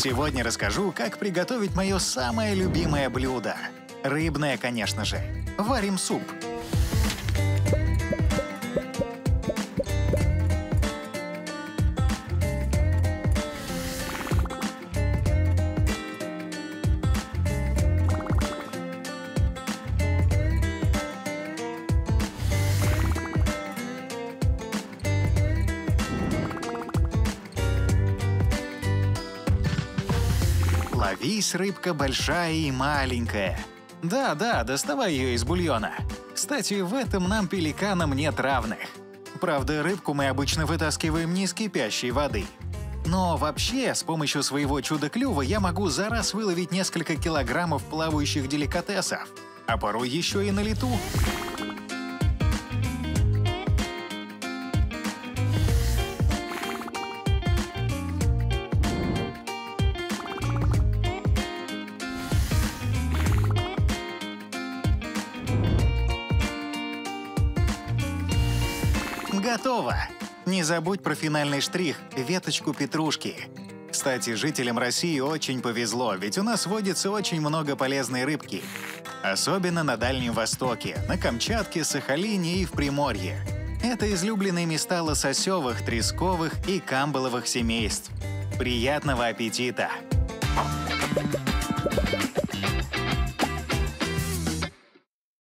Сегодня расскажу, как приготовить мое самое любимое блюдо. Рыбное, конечно же. Варим суп. Ловись, рыбка большая и маленькая. Да-да, доставай ее из бульона. Кстати, в этом нам, пеликанам, нет равных. Правда, рыбку мы обычно вытаскиваем не из кипящей воды. Но вообще, с помощью своего чудо-клюва я могу за раз выловить несколько килограммов плавающих деликатесов, а порой еще и на лету. Готово! Не забудь про финальный штрих – веточку петрушки. Кстати, жителям России очень повезло, ведь у нас водится очень много полезной рыбки. Особенно на Дальнем Востоке, на Камчатке, Сахалине и в Приморье. Это излюбленные места лососевых, тресковых и камбаловых семейств. Приятного аппетита!